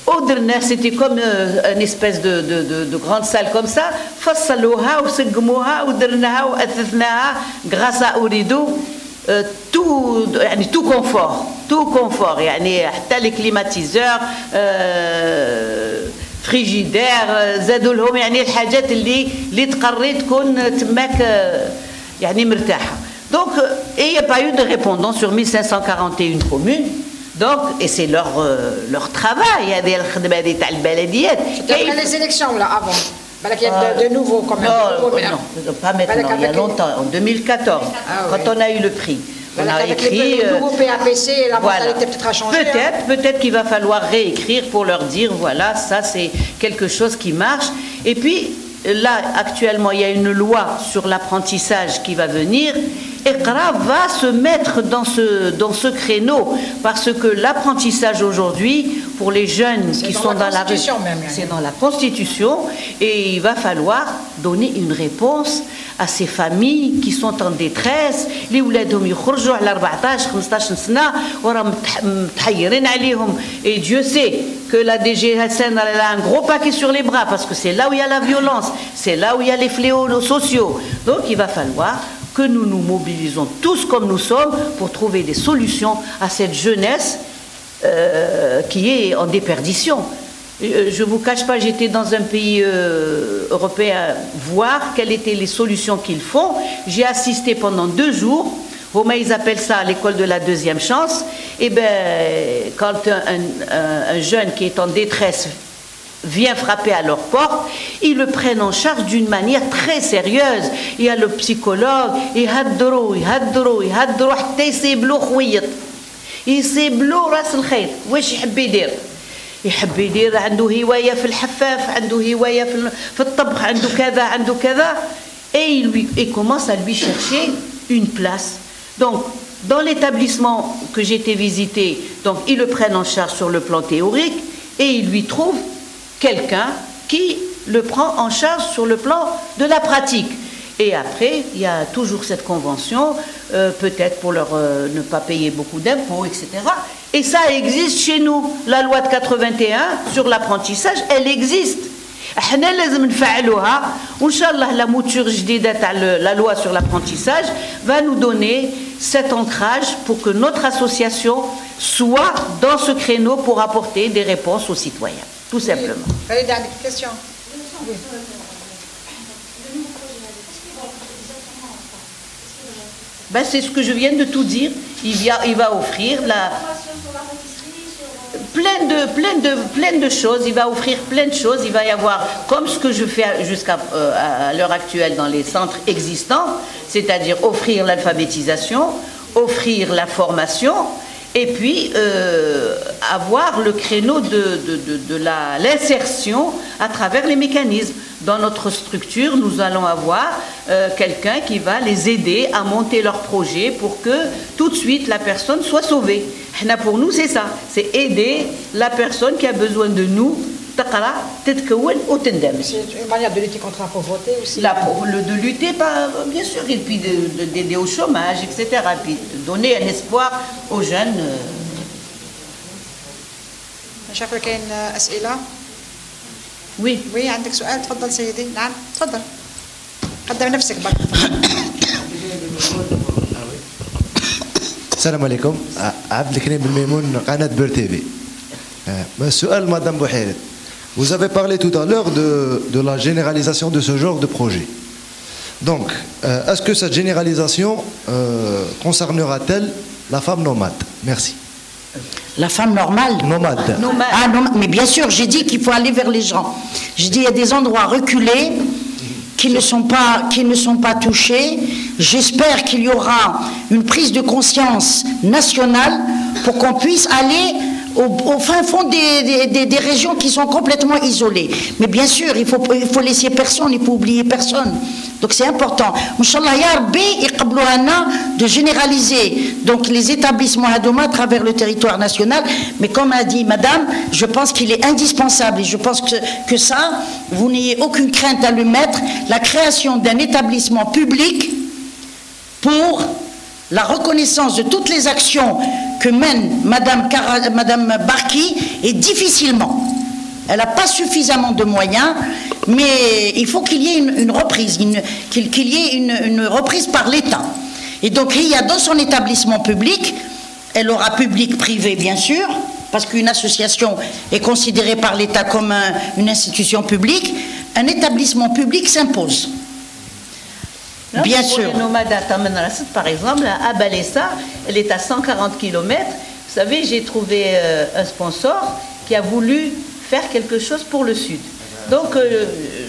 Au dernier, c'était comme euh, une espèce de, de, de, de grande salle comme ça. Fassaloha, ou Segmoha, ou Dernaha, ou Athethnaha, grâce à Ooredoo, euh, tout, euh, tout confort, tout confort. Il y a les climatiseurs, euh, frigidaire, زادوا لهم يعني الحاجات اللي اللي تقري تكون تماك يعني مرتاحه. Donc il n'y a pas eu de répondant sur mille cinq cent quarante et un communes. Donc et c'est leur leur travail هذه الخدمه هذه تاع البلديات. كاين les élections là avant. بالك il y a de nouveau quand même. Non, pas maintenant, il y a longtemps, en deux mille quatorze quand on a eu le prix. On a écrit, euh, voilà. Peut-être, peut-être qu'il va falloir réécrire pour leur dire, voilà, ça c'est quelque chose qui marche. Et puis, là, actuellement, il y a une loi sur l'apprentissage qui va venir. Iqraa va se mettre dans ce, dans ce créneau, parce que l'apprentissage aujourd'hui, pour les jeunes qui sont dans la rue, c'est dans la Constitution, et il va falloir donner une réponse à ces familles qui sont en détresse, les ouladhom ykhorjou ala quatorze quinze sana wa ram mtahayrin alayhom. Et Dieu sait que la D G S N a un gros paquet sur les bras, parce que c'est là où il y a la violence, c'est là où il y a les fléaux sociaux. Donc il va falloir que nous nous mobilisons tous comme nous sommes pour trouver des solutions à cette jeunesse euh, qui est en déperdition. Je ne vous cache pas, j'étais dans un pays euh, européen voir quelles étaient les solutions qu'ils font. J'ai assisté pendant deux jours, ils appellent ça l'école de la deuxième chance. Et bien, quand un, un, un jeune qui est en détresse vient frapper à leur porte, ils le prennent en charge d'une manière très sérieuse. Il y a le psychologue, il haddrou, il haddrou, il haddrou, il s'éblou khouiyat. Il s'éblou ras el khayt, wesh yheb yidir. يحب يدير عنده هواية في الحفاف, عنده هواية في الطبخ, عنده كذا عنده كذا, et il lui et commence à lui chercher une place. Donc dans l'établissement que j'étais visité, donc ils le prennent en charge sur le plan théorique et ils lui trouvent quelqu'un qui le prend en charge sur le plan de la pratique. Et après, il y a toujours cette convention, euh, peut-être pour leur euh, ne pas payer beaucoup d'impôts, et cetera. Et ça existe chez nous. La loi de quatre-vingt-un sur l'apprentissage, elle existe. Inch'Allah, la mouture jdidate à la loi sur l'apprentissage va nous donner cet ancrage pour que notre association soit dans ce créneau pour apporter des réponses aux citoyens, tout simplement. Allez, dernière question. Oui. Ben, c'est ce que je viens de tout dire. Il, via, il va offrir la... plein, de, plein, de, plein de choses. Il va offrir plein de choses. Il va y avoir, comme ce que je fais jusqu'à euh, l'heure actuelle dans les centres existants, c'est-à-dire offrir l'alphabétisation, offrir la formation, et puis euh, avoir le créneau de, de, de, de l'insertion à travers les mécanismes. Dans notre structure, nous allons avoir euh, quelqu'un qui va les aider à monter leur projet pour que tout de suite la personne soit sauvée. Pour nous, c'est ça, c'est aider la personne qui a besoin de nous تقرأ تتكون وتندمج. C'est une manière de lutter contre la pauvreté aussi. La de lutter bien sûr et puis d'aider au chômage et cetera. Puis donner un espoir aux jeunes. شايفة كاين أسئلة؟ وي وي عندك سؤال تفضل سيدي. نعم تفضل. قدم نفسك برك. السلام عليكم عبد الكريم بن ميمون قناة بير تي في. Monsieur Madame Bouhired, vous avez parlé tout à l'heure de, de la généralisation de ce genre de projet. Donc, euh, est-ce que cette généralisation euh, concernera-t-elle la femme nomade? Merci. La femme normale nomade. nomade. Ah, nomade. Mais bien sûr, j'ai dit qu'il faut aller vers les gens. J'ai dit qu'il y a des endroits reculés qui ne sont pas, qui ne sont pas touchés. J'espère qu'il y aura une prise de conscience nationale pour qu'on puisse aller Au, au fin fond des, des, des, des régions qui sont complètement isolées. Mais bien sûr, il faut, il faut laisser personne, il faut oublier personne. Donc c'est important. Inch'Allah ya Rabbi, de généraliser donc les établissements Hadouma à travers le territoire national. Mais comme a dit Madame, je pense qu'il est indispensable, et je pense que, que ça, vous n'ayez aucune crainte à le mettre, la création d'un établissement public pour la reconnaissance de toutes les actions que mène Madame, Cara, Madame Barki est difficilement. Elle n'a pas suffisamment de moyens, mais il faut qu'il y ait une, une reprise, qu'il qu'il y ait une, une reprise par l'État. Et donc il y a dans son établissement public, elle aura public-privé bien sûr, parce qu'une association est considérée par l'État comme un, une institution publique, un établissement public s'impose. Non, bien pour sûr. Les nomades à Tamanrasset, par exemple, à Abalessa, elle est à cent quarante kilomètres. Vous savez, j'ai trouvé euh, un sponsor qui a voulu faire quelque chose pour le sud. Donc, euh,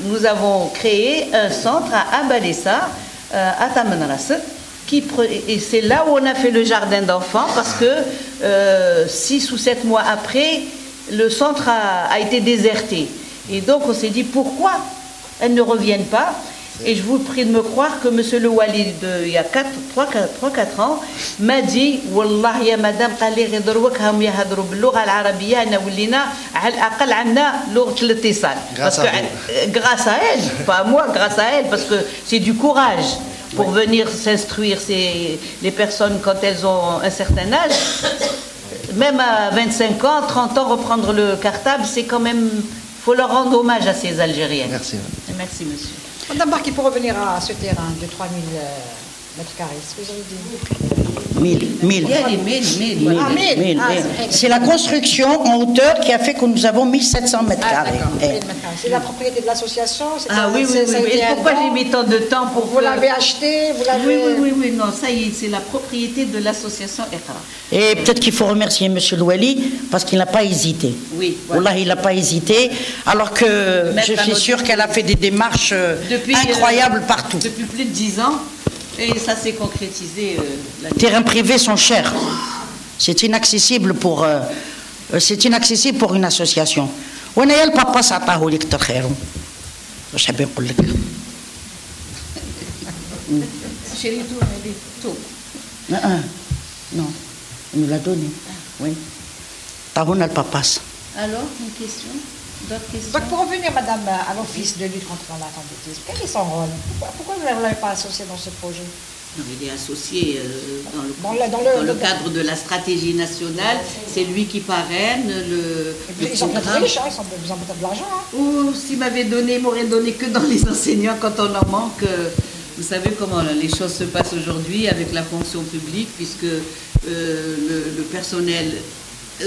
nous avons créé un centre à Abalessa, euh, à Tamanrasset, qui pre... et c'est là où on a fait le jardin d'enfants parce que euh, six ou sept mois après, le centre a, a été déserté. Et donc, on s'est dit pourquoi elles ne reviennent pas. Et je vous prie de me croire que monsieur le Wali, de, il y a trois quatre ans, m'a dit « Wallah ya madame, qali ghidrouak ham yahadrou b'louga l'arabiyya, na wulina, al-aqal amna l'ougat l'tisal » Grâce à elle. Grâce à elle, pas à moi, grâce à elle, parce que c'est du courage pour oui. venir s'instruire. Les personnes, quand elles ont un certain âge, même à vingt-cinq ans, trente ans, reprendre le cartable, c'est quand même... Il faut leur rendre hommage à ces Algériens. Merci. Merci, monsieur. Madame Barki, pour revenir à ce terrain de trois mille mètres carrés, ce que vous avez dit. mille, mille, mille, mille, mille. C'est la construction en hauteur qui a fait que nous avons mille sept cents mètres carrés. C'est la propriété de l'association. Ah oui, oui, oui. Pourquoi j'ai mis tant de temps pour... Vous l'avez acheté, vous l'avez... Oui, oui, oui, non, ça y est, c'est la propriété de l'association Iqraa. Et peut-être qu'il faut remercier M. Louali parce qu'il n'a pas hésité. Oui. Voilà. Wallah, il n'a pas hésité, alors que je suis sûre qu'elle a fait des démarches depuis, incroyables euh, partout. Depuis plus de dix ans. Et ça s'est concrétisé. Euh, la... Les terrains privés sont chers. C'est inaccessible pour euh, c'est inaccessible pour une association. Non, il nous l'a donné. Oui. Tahoun al papas. Alors, une question. Donc pour revenir, madame, à l'office de lutte contre l'analphabétisme, quel est son rôle? Pourquoi, pourquoi vous ne l'avez pas associé dans ce projet? Non, il est associé euh, dans, le, dans, le, dans, le, dans le, le cadre de la stratégie nationale. C'est lui qui parraine le, le ils programme. Sont très riches, hein, ils ont peut-être de l'argent. Hein. Ou s'il m'avait donné, il m'aurait donné que dans les enseignants quand on en manque. Euh, vous savez comment là, les choses se passent aujourd'hui avec la fonction publique, puisque euh, le, le personnel... Euh,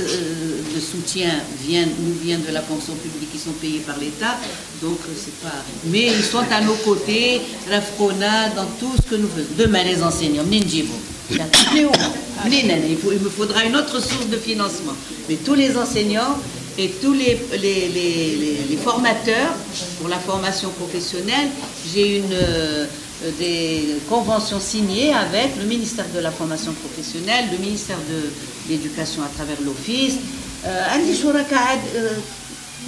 le soutien vient, nous vient de la pension publique, ils sont payés par l'État, donc c'est pas... Mais ils sont à nos côtés, Rafkona, dans tout ce que nous faisons. Demain, les enseignants, il me faudra une autre source de financement. Mais tous les enseignants et tous les, les, les, les, les formateurs, pour la formation professionnelle, j'ai une... Euh, des conventions signées avec le ministère de la formation professionnelle, le ministère de l'éducation à travers l'office. عندي شركاء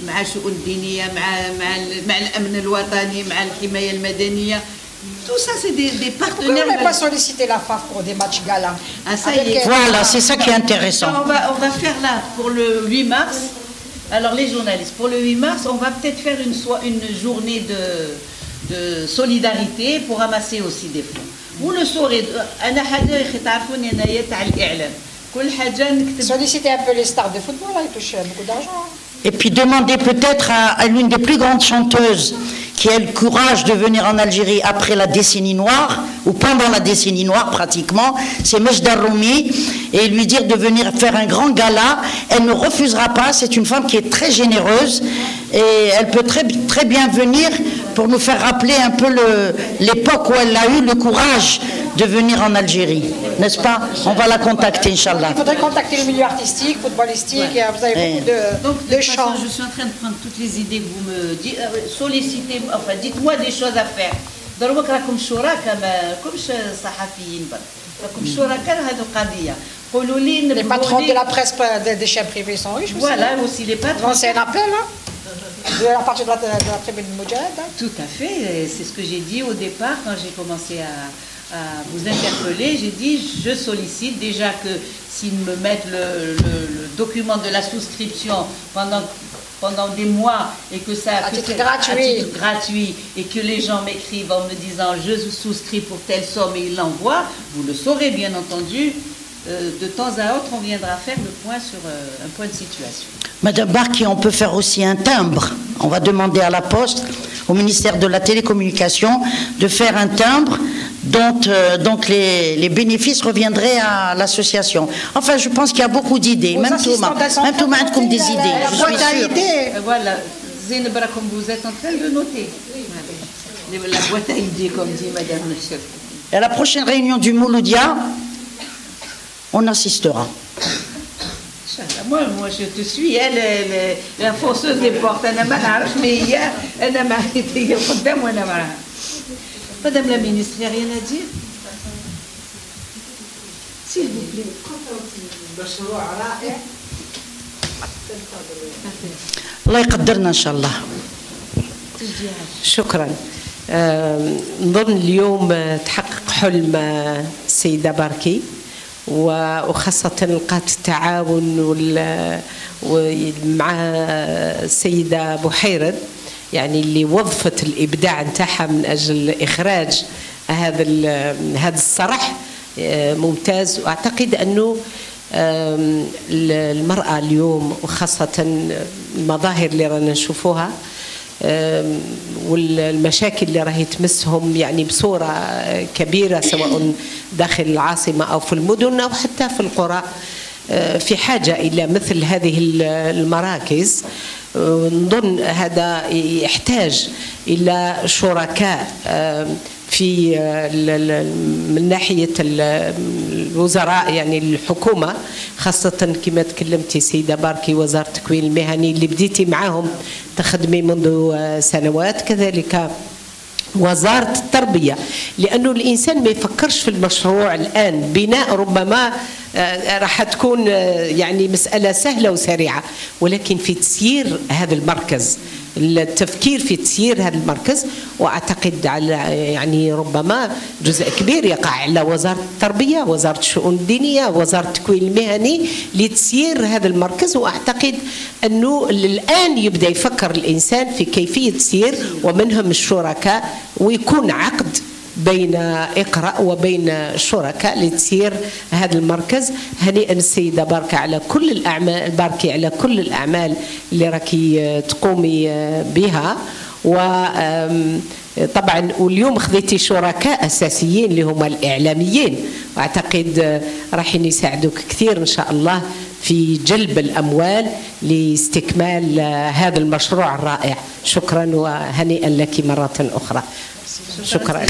مع شؤون دينية مع مع مع الأمن الوطني مع الحماية المدنية. Tout ça, c'est des, des partenaires. Pourquoi on n'a pas sollicité la F A F pour des matchs galas? Ah, ça y est. Voilà, c'est ça qui est intéressant. On va on va faire là pour le huit mars. Alors les journalistes, pour le huit mars, on va peut-être faire une, une journée de, de solidarité pour ramasser aussi des fonds. Vous le saurez, solliciter un peu les stars de football, là, ils touchent beaucoup d'argent. Et puis demander peut-être à, à l'une des plus grandes chanteuses qui a eu le courage de venir en Algérie après la décennie noire, ou pendant la décennie noire pratiquement, c'est Mejda Roumi, et lui dire de venir faire un grand gala. Elle ne refusera pas, c'est une femme qui est très généreuse, et elle peut très, très bien venir pour nous faire rappeler un peu l'époque où elle a eu le courage de venir en Algérie, n'est-ce pas? On va la contacter, Inch'Allah. Il faudrait contacter le milieu artistique, footballistique, ouais. Et vous avez ouais. beaucoup de, Donc, de, de chants. Façon, je suis en train de prendre toutes les idées que vous me dites, euh, sollicitez, enfin, dites-moi des choses à faire. Les patrons de la presse des, des chaînes privées sont riches. Voilà, aussi, aussi les patrons. C'est un appel, hein? De la partie de la, de la tribune de Moudjahid, hein. Tout à fait, c'est ce que j'ai dit au départ quand j'ai commencé à, à vous interpeller. J'ai dit, je sollicite déjà que s'ils me mettent le, le, le document de la souscription pendant, pendant des mois et que ça à titre, que, gratuit. à titre gratuit et que les gens m'écrivent en me disant je souscris pour telle somme et ils l'envoient, vous le saurez bien entendu. Euh, de temps à autre, on viendra faire le point sur euh, un point de situation. Madame Barki, on peut faire aussi un timbre. On va demander à la Poste, au ministère de la Télécommunication, de faire un timbre dont euh, donc les, les bénéfices reviendraient à l'association. Enfin, je pense qu'il y a beaucoup d'idées. Même tout le monde compte des idées. Je suis idée. Voilà, Zenebra, comme vous êtes en train de noter. Oui. La boîte à idées, comme dit Madame le chef. À la prochaine réunion du Mouloudia, on assistera. Moi, moi, je te suis, elle, elle, elle la forceuse des portes. Madame la ministre, il n'y a rien à dire? S'il vous plaît. Allah يقدرنا إن شاء الله. شكرا. نظن اليوم تحقق حلم السيدة باركي. وخاصة لقات التعاون مع السيدة بوحيرد يعني اللي وظفت الإبداع نتاعها من أجل إخراج هذا هذا الصرح ممتاز. وأعتقد أنه المرأة اليوم وخاصة المظاهر اللي رانا نشوفوها والمشاكل اللي راهي تمسهم يعني بصورة كبيرة سواء داخل العاصمة أو في المدن أو حتى في القرى في حاجة إلى مثل هذه المراكز. نظن هذا يحتاج إلى شركاء في من ناحية الوزراء يعني الحكومة خاصة كما تكلمتي سيدة باركي وزارة التكوين المهني اللي بديتي معاهم تخدمي منذ سنوات، كذلك وزارة التربية لأنه الإنسان ما يفكرش في المشروع الآن بناء ربما راح تكون يعني مسألة سهلة وسريعة ولكن في تسيير هذا المركز التفكير في تسيير هذا المركز. واعتقد على يعني ربما جزء كبير يقع على وزاره التربيه، وزاره الشؤون الدينيه، وزاره التكوين المهني لتسيير هذا المركز. واعتقد انه الان يبدا يفكر الانسان في كيفيه تسيير ومنهم الشركاء ويكون عقد بين إقرأ وبين الشركاء لتسير هذا المركز. هنيئا السيدة باركي على كل الأعمال باركي على كل الأعمال اللي راكي تقومي بها. وطبعا واليوم خذيتي شركاء أساسيين اللي هما الإعلاميين وأعتقد راحين يساعدوك كثير إن شاء الله في جلب الأموال لاستكمال هذا المشروع الرائع. شكرا وهنيئا لك مرة أخرى. شكرا.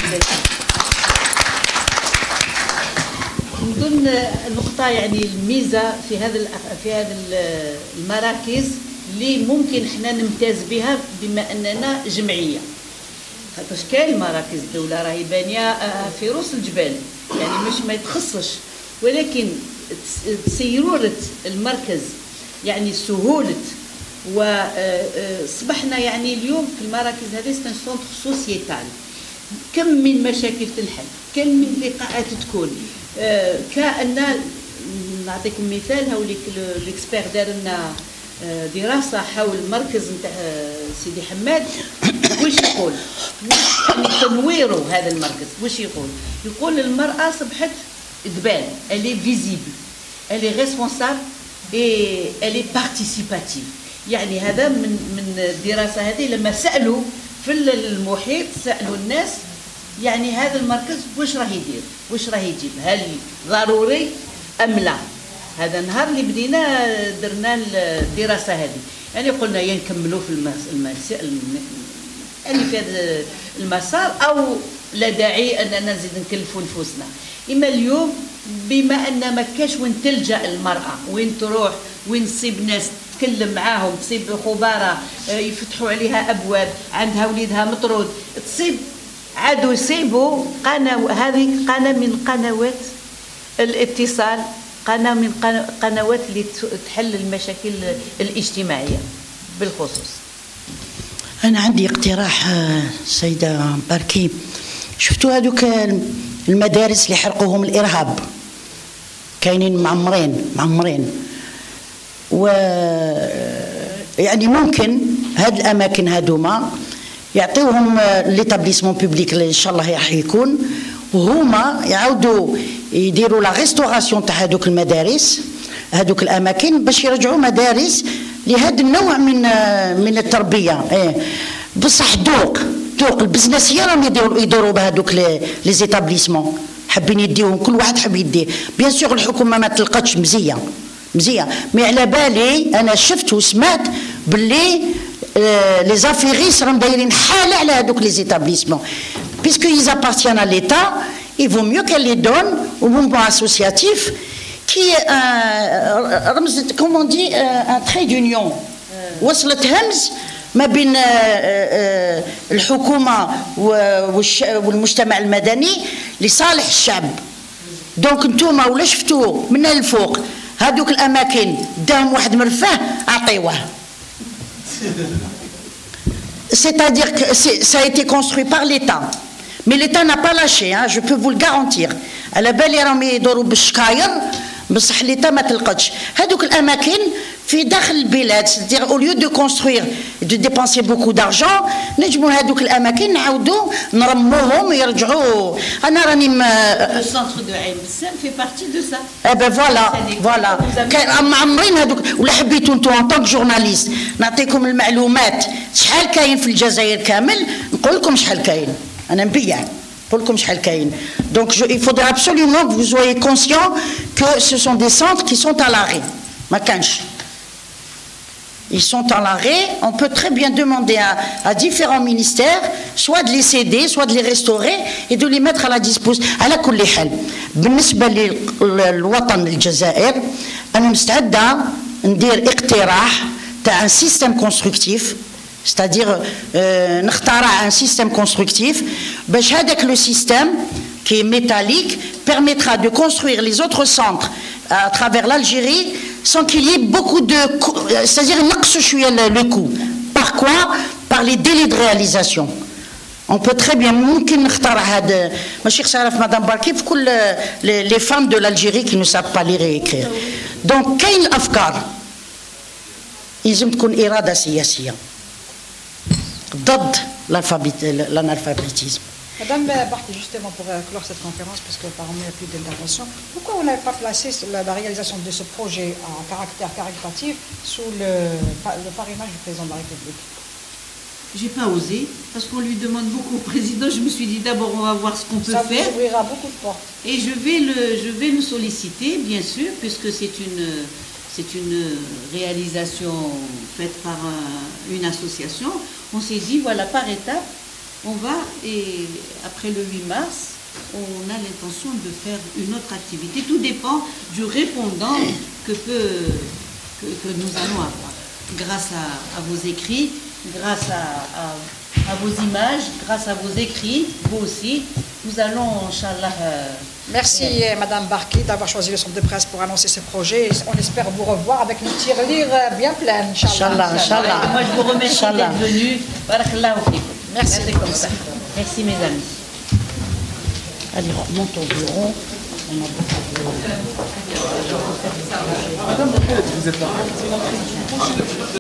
نظن نقطة يعني الميزة في هذا في هذا المراكز اللي ممكن احنا نمتاز بها بما اننا جمعية. خاطرش كاين مراكز الدولة راهي بانية في رؤوس الجبال يعني مش ما يتخصش ولكن سيرورة المركز يعني سهولة. وصبحنا يعني اليوم في المراكز هذه سنتر سوسيتال كم من مشاكل تنحل، كم من لقاءات تكون كأن نعطيكم مثال هاوليك ليكسبير دار لنا دراسه حول مركز نتاع سيدي حماد. واش يقول؟ تنويره هذا المركز واش يقول؟ يقول المراه صبحت تبان، الي فيزيبل، الي ريسبونسابل، الي بارتيسيباتيف. يعني هذا من من الدراسه هذه لما سالوا في المحيط، سالوا الناس يعني هذا المركز واش راه يدير، واش راه يجيب، هل ضروري ام لا. هذا النهار اللي بدينا درنا الدراسه هذه، يعني قلنا يا نكملوا في المس... يعني في هذا المسار او لا داعي اننا نزيد نكلفوا نفوسنا. اما اليوم بما ان ما كاش وين تلجا المراه، وين تروح، وين تصيب ناس تتكلم معاهم، تصيب خبراء يفتحوا عليها ابواب، عندها وليدها مطرود، تصيب عادوا يصيبوا قناه. هذه قناه من قنوات الاتصال، قناه من قنوات اللي تحل المشاكل الاجتماعيه بالخصوص. انا عندي اقتراح سيده باركي، شفتوا هذوك المدارس اللي حرقوهم الارهاب كاينين معمرين معمرين، و يعني ممكن هاد الاماكن هذوما يعطيوهم ليتابليسمون بوبليك ان شاء الله راح يكون، وهما يعاودوا يديروا لا ريستوراسيون تاع هذوك المدارس، هذوك الاماكن، باش يرجعوا مدارس لهذا النوع من من التربيه. ايه بصح الذوق، ذوق البزنس هي راهم يديروا يديروا بهذوك لي زيتابليسمون، حابين يديهم، كل واحد حاب يديه. بيان سور الحكومه ما تلقاتش مزيه مزيه، مي على بالي انا شفت وسمعت باللي لي زافيريس راهم دايرين حاله على هذوك لي زيتابليسمون، بيسكو ils appartiennent à l'État. Il vaut mieux qu'elle les donne au mouvement associatif, qui est un, comme on dit, un trait d'union. وصلت همز ما بين الحكومة والمجتمع المدني لصالح الشعب. دونك نتوما ولا شفتوا من الفوق هذوك الأماكن داهم واحد مرفاه أعطيوه. C'est-à-dire que ça a été construit par l'État. Mais l'État n'a pas lâché, hein, je peux vous le garantir. على بالي راهم يدوروا بالشكاير، بصح الإيتا ما تلقتش هذوك الأماكن في داخل البلاد. c'est-à-dire au lieu de construire et de dépenser beaucoup d'argent، نجموا هذوك الأماكن نعاودوا نرموهم ويرجعوا. أنا راني م... Le centre de Hamsem fait partie de ça. Eh ben voilà, voilà. كان معمرين هذوك. ولا حبيتوا أنتوا en tant que journaliste نعطيكم المعلومات شحال كاين في الجزائر كامل، نقول لكم شحال كاين. أنا نبيع نقول لكم شحال كاين. Donc je, il faudra absolument que vous soyez conscient que ce sont des centres qui sont à l'arrêt. ما كانش. Ils sont à l'arrêt. On peut très bien demander à, à différents ministères soit de les céder, soit de les restaurer et de les mettre à la disposition. على كل حال بالنسبة للوطن الجزائر، أنا مستعدة ندير اقتراح تاع un système constructif. C'est-à-dire, euh, un système constructif, avec le système qui est métallique permettra de construire les autres centres à travers l'Algérie sans qu'il y ait beaucoup de... C'est-à-dire, le coût. Par quoi? Par les délais de réalisation. On peut très bien... Ma chère Saraf, Madame Barki, pour les femmes de l'Algérie qui ne savent pas lire et écrire. Donc, Kain Afkar, ils ont une irada siyasia. ضد l'analphabétisme. Madame Barki, justement pour clore cette conférence, parce qu'apparemment il n'y a plus d'intervention, pourquoi on n'avait pas placé la réalisation de ce projet en caractère caritatif sous le, le parrainage du président de la République? J'ai pas osé, parce qu'on lui demande beaucoup au président. Je me suis dit d'abord on va voir ce qu'on peut faire. Ça vous ouvrira beaucoup de portes. Et je vais le, je vais le solliciter, bien sûr, puisque c'est une... C'est une réalisation faite par un, une association. On s'est dit, voilà, par étape, on va, et après le huit mars, on a l'intention de faire une autre activité. Tout dépend du répondant que, peut, que, que nous allons avoir. Grâce à, à vos écrits, grâce à, à, à vos images, grâce à vos écrits, vous aussi, nous allons, Inch'Allah... Euh, Merci euh, Madame Barki d'avoir choisi le centre de presse pour annoncer ce projet. On espère vous revoir avec une tirelire bien pleine, Inch'Allah. Inch'Allah. Moi je vous remercie d'être venu. Barakallahu fikou. Merci. Merci. Merci mes amis. Allez, on remonte au bureau. On a beaucoup de... Madame, vous êtes là.